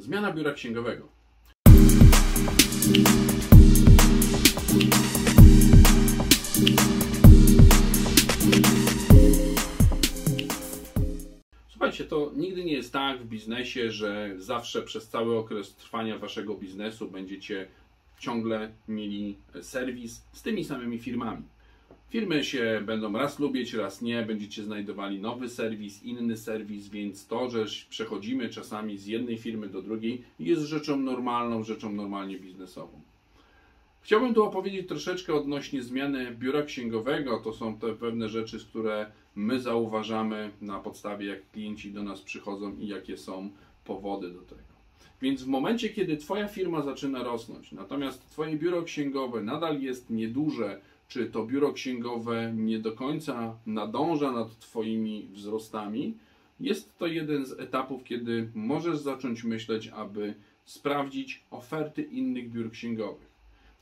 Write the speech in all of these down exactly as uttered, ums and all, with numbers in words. Zmiana biura księgowego. Słuchajcie, to nigdy nie jest tak w biznesie, że zawsze przez cały okres trwania waszego biznesu będziecie ciągle mieli serwis z tymi samymi firmami. Firmy się będą raz lubić, raz nie, będziecie znajdowali nowy serwis, inny serwis, więc to, że przechodzimy czasami z jednej firmy do drugiej, jest rzeczą normalną, rzeczą normalnie biznesową. Chciałbym tu opowiedzieć troszeczkę odnośnie zmiany biura księgowego. To są te pewne rzeczy, które my zauważamy na podstawie, jak klienci do nas przychodzą i jakie są powody do tego. Więc w momencie, kiedy Twoja firma zaczyna rosnąć, natomiast Twoje biuro księgowe nadal jest nieduże, czy to biuro księgowe nie do końca nadąża nad Twoimi wzrostami, jest to jeden z etapów, kiedy możesz zacząć myśleć, aby sprawdzić oferty innych biur księgowych.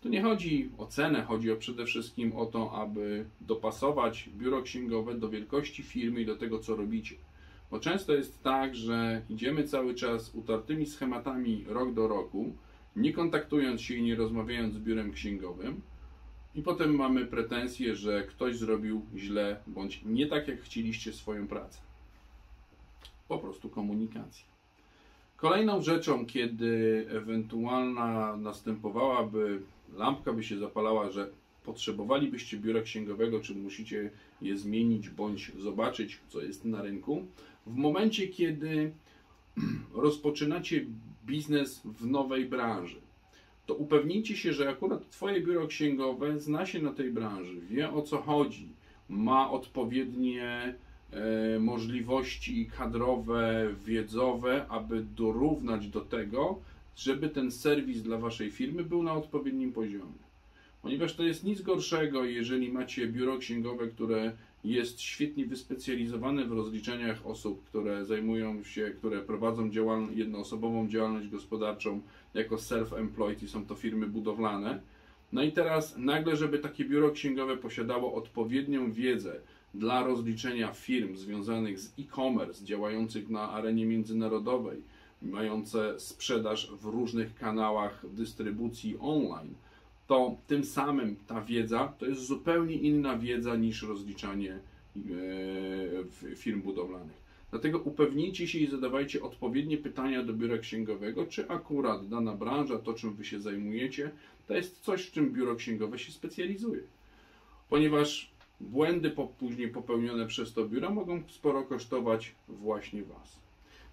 Tu nie chodzi o cenę, chodzi o przede wszystkim o to, aby dopasować biuro księgowe do wielkości firmy i do tego, co robicie. Bo często jest tak, że idziemy cały czas utartymi schematami rok do roku, nie kontaktując się i nie rozmawiając z biurem księgowym, i potem mamy pretensje, że ktoś zrobił źle bądź nie tak, jak chcieliście swoją pracę. Po prostu komunikacja. Kolejną rzeczą, kiedy ewentualna następowałaby, lampka by się zapalała, że potrzebowalibyście biura księgowego, czy musicie je zmienić bądź zobaczyć, co jest na rynku. W momencie, kiedy rozpoczynacie biznes w nowej branży, to upewnijcie się, że akurat Twoje biuro księgowe zna się na tej branży, wie, o co chodzi, ma odpowiednie e, możliwości kadrowe, wiedzowe, aby dorównać do tego, żeby ten serwis dla Waszej firmy był na odpowiednim poziomie. Ponieważ to jest nic gorszego, jeżeli macie biuro księgowe, które jest świetnie wyspecjalizowane w rozliczeniach osób, które zajmują się, które prowadzą działal- jednoosobową działalność gospodarczą jako self-employed i są to firmy budowlane. No i teraz nagle, żeby takie biuro księgowe posiadało odpowiednią wiedzę dla rozliczenia firm związanych z e-commerce, działających na arenie międzynarodowej, mające sprzedaż w różnych kanałach dystrybucji online, to tym samym ta wiedza to jest zupełnie inna wiedza niż rozliczanie firm budowlanych. Dlatego upewnijcie się i zadawajcie odpowiednie pytania do biura księgowego, czy akurat dana branża, to czym Wy się zajmujecie, to jest coś, w czym biuro księgowe się specjalizuje. Ponieważ błędy później popełnione przez to biuro mogą sporo kosztować właśnie Was.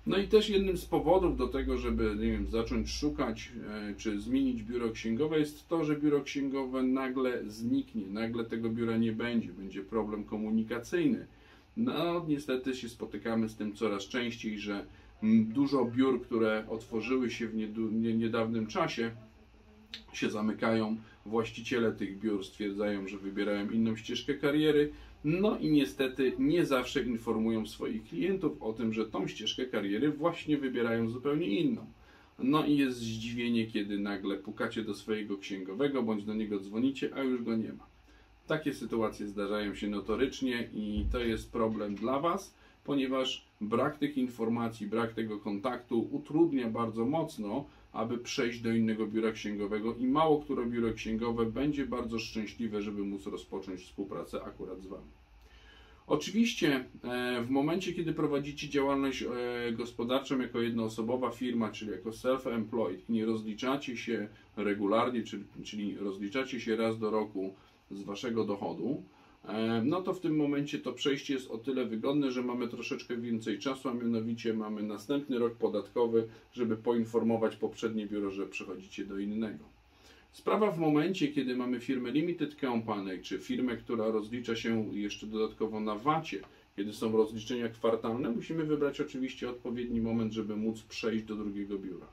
No i też jednym z powodów do tego, żeby, nie wiem, zacząć szukać czy zmienić biuro księgowe, jest to, że biuro księgowe nagle zniknie, nagle tego biura nie będzie, będzie problem komunikacyjny. No niestety się spotykamy z tym coraz częściej, że dużo biur, które otworzyły się w niedawnym czasie, się zamykają, właściciele tych biur stwierdzają, że wybierają inną ścieżkę kariery, no i niestety nie zawsze informują swoich klientów o tym, że tą ścieżkę kariery właśnie wybierają zupełnie inną. No i jest zdziwienie, kiedy nagle pukacie do swojego księgowego, bądź do niego dzwonicie, a już go nie ma. Takie sytuacje zdarzają się notorycznie i to jest problem dla Was, ponieważ brak tych informacji, brak tego kontaktu utrudnia bardzo mocno, aby przejść do innego biura księgowego i mało które biuro księgowe będzie bardzo szczęśliwe, żeby móc rozpocząć współpracę akurat z Wami. Oczywiście w momencie, kiedy prowadzicie działalność gospodarczą jako jednoosobowa firma, czyli jako self-employed, nie rozliczacie się regularnie, czyli rozliczacie się raz do roku z Waszego dochodu, no to w tym momencie to przejście jest o tyle wygodne, że mamy troszeczkę więcej czasu, a mianowicie mamy następny rok podatkowy, żeby poinformować poprzednie biuro, że przechodzicie do innego. Sprawa w momencie, kiedy mamy firmę limited company, czy firmę, która rozlicza się jeszcze dodatkowo na vacie, kiedy są rozliczenia kwartalne, musimy wybrać oczywiście odpowiedni moment, żeby móc przejść do drugiego biura.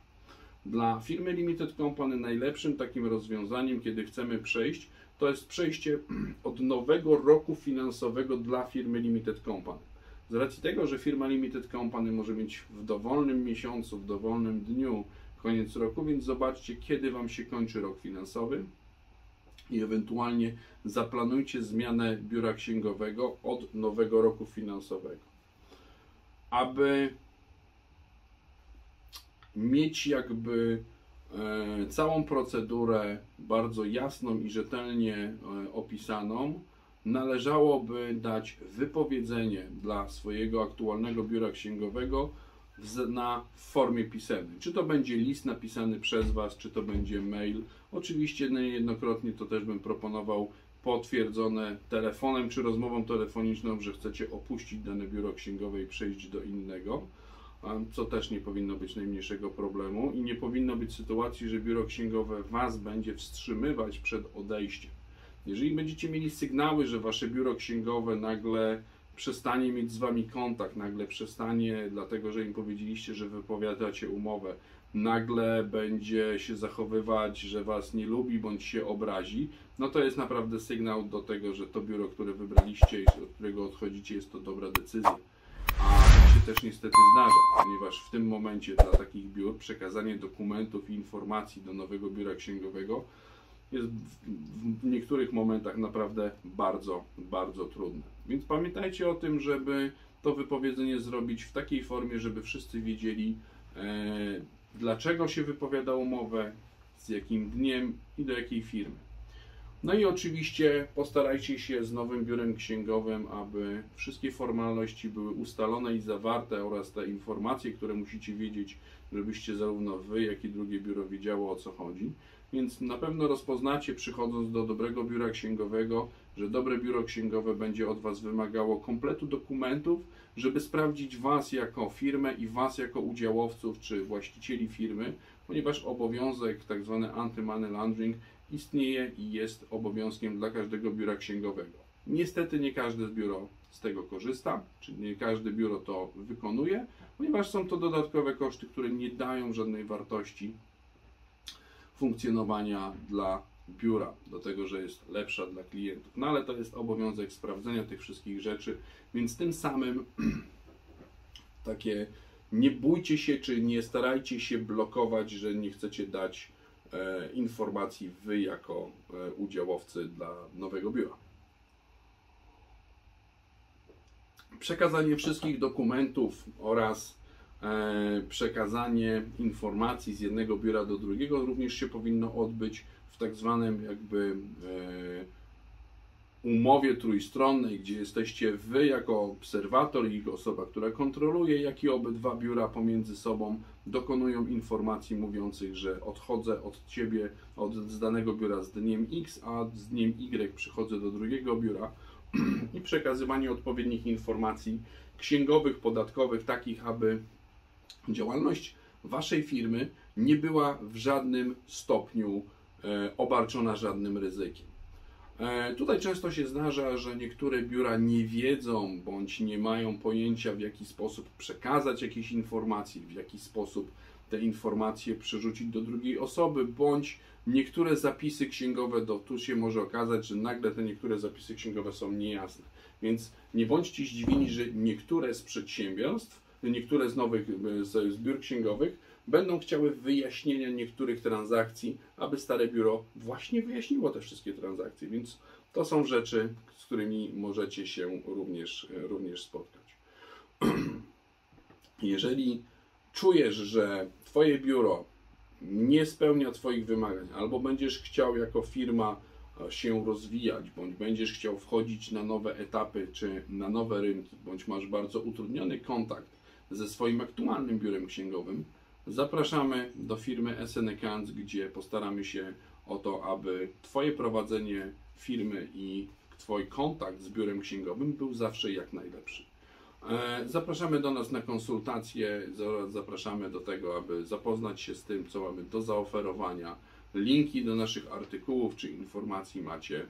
Dla firmy limited company najlepszym takim rozwiązaniem, kiedy chcemy przejść, to jest przejście od nowego roku finansowego dla firmy limited company. Z racji tego, że firma limited company może mieć w dowolnym miesiącu, w dowolnym dniu koniec roku, więc zobaczcie, kiedy Wam się kończy rok finansowy i ewentualnie zaplanujcie zmianę biura księgowego od nowego roku finansowego. Aby mieć jakby całą procedurę bardzo jasną i rzetelnie opisaną, należałoby dać wypowiedzenie dla swojego aktualnego biura księgowego na formie pisemnej. Czy to będzie list napisany przez Was, czy to będzie mail. Oczywiście niejednokrotnie to też bym proponował potwierdzone telefonem czy rozmową telefoniczną, że chcecie opuścić dane biuro księgowe i przejść do innego, co też nie powinno być najmniejszego problemu i nie powinno być sytuacji, że biuro księgowe Was będzie wstrzymywać przed odejściem. Jeżeli będziecie mieli sygnały, że Wasze biuro księgowe nagle przestanie mieć z Wami kontakt, nagle przestanie, dlatego że im powiedzieliście, że wypowiadacie umowę, nagle będzie się zachowywać, że Was nie lubi bądź się obrazi, no to jest naprawdę sygnał do tego, że to biuro, które wybraliście i od którego odchodzicie, jest to dobra decyzja. A się też niestety zdarza, ponieważ w tym momencie dla takich biur przekazanie dokumentów i informacji do nowego biura księgowego jest w niektórych momentach naprawdę bardzo, bardzo trudne. Więc pamiętajcie o tym, żeby to wypowiedzenie zrobić w takiej formie, żeby wszyscy wiedzieli, e, dlaczego się wypowiada umowę, z jakim dniem i do jakiej firmy. No i oczywiście postarajcie się z nowym biurem księgowym, aby wszystkie formalności były ustalone i zawarte oraz te informacje, które musicie wiedzieć, żebyście zarówno Wy, jak i drugie biuro wiedziało, o co chodzi. Więc na pewno rozpoznacie, przychodząc do dobrego biura księgowego, że dobre biuro księgowe będzie od Was wymagało kompletu dokumentów, żeby sprawdzić Was jako firmę i Was jako udziałowców czy właścicieli firmy, ponieważ obowiązek tak zwany anti-money laundering istnieje i jest obowiązkiem dla każdego biura księgowego. Niestety nie każde biuro z tego korzysta, czyli nie każde biuro to wykonuje, ponieważ są to dodatkowe koszty, które nie dają żadnej wartości funkcjonowania dla biura, do tego, że jest lepsza dla klientów. No ale to jest obowiązek sprawdzenia tych wszystkich rzeczy, więc tym samym takie nie bójcie się, czy nie starajcie się blokować, że nie chcecie dać e, informacji Wy jako e, udziałowcy dla nowego biura. Przekazanie wszystkich dokumentów oraz przekazanie informacji z jednego biura do drugiego również się powinno odbyć w tak zwanym jakby umowie trójstronnej, gdzie jesteście Wy jako obserwator i osoba, która kontroluje, jak i obydwa biura pomiędzy sobą dokonują informacji mówiących, że odchodzę od Ciebie, od z danego biura z dniem X, a z dniem Y przychodzę do drugiego biura i przekazywanie odpowiednich informacji księgowych, podatkowych, takich, aby działalność Waszej firmy nie była w żadnym stopniu obarczona żadnym ryzykiem. Tutaj często się zdarza, że niektóre biura nie wiedzą bądź nie mają pojęcia, w jaki sposób przekazać jakieś informacje, w jaki sposób te informacje przerzucić do drugiej osoby, bądź niektóre zapisy księgowe, do tu się może okazać, że nagle te niektóre zapisy księgowe są niejasne. Więc nie bądźcie zdziwieni, że niektóre z przedsiębiorstw, niektóre z nowych z biur księgowych będą chciały wyjaśnienia niektórych transakcji, aby stare biuro właśnie wyjaśniło te wszystkie transakcje. Więc to są rzeczy, z którymi możecie się również, również spotkać. Jeżeli czujesz, że Twoje biuro nie spełnia Twoich wymagań, albo będziesz chciał jako firma się rozwijać, bądź będziesz chciał wchodzić na nowe etapy, czy na nowe rynki, bądź masz bardzo utrudniony kontakt ze swoim aktualnym biurem księgowym, zapraszamy do firmy S N Accounts, gdzie postaramy się o to, aby Twoje prowadzenie firmy i Twój kontakt z biurem księgowym był zawsze jak najlepszy. Zapraszamy do nas na konsultacje, zapraszamy do tego, aby zapoznać się z tym, co mamy do zaoferowania. Linki do naszych artykułów czy informacji macie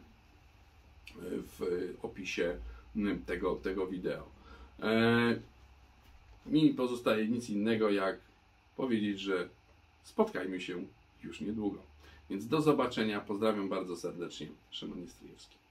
w opisie tego, tego wideo. Mi pozostaje nic innego, jak powiedzieć, że spotkajmy się już niedługo. Więc do zobaczenia. Pozdrawiam bardzo serdecznie. Szymon Niestryjewski.